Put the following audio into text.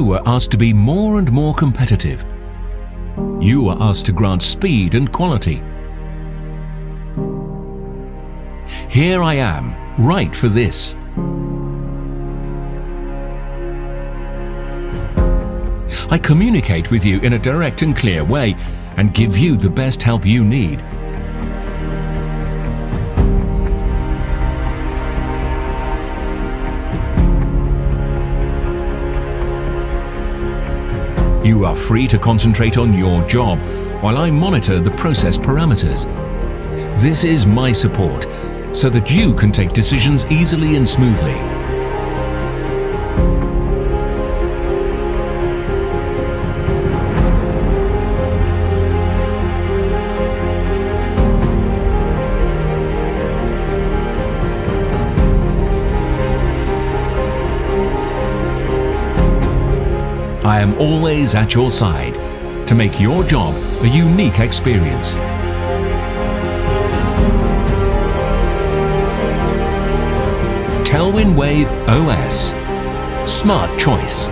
You are asked to be more and more competitive. You are asked to grant speed and quality. Here I am, right for this. I communicate with you in a direct and clear way and give you the best help you need. You are free to concentrate on your job while I monitor the process parameters. This is my support so that you can take decisions easily and smoothly. I am always at your side to make your job a unique experience. Telwin Wave OS. Smart choice.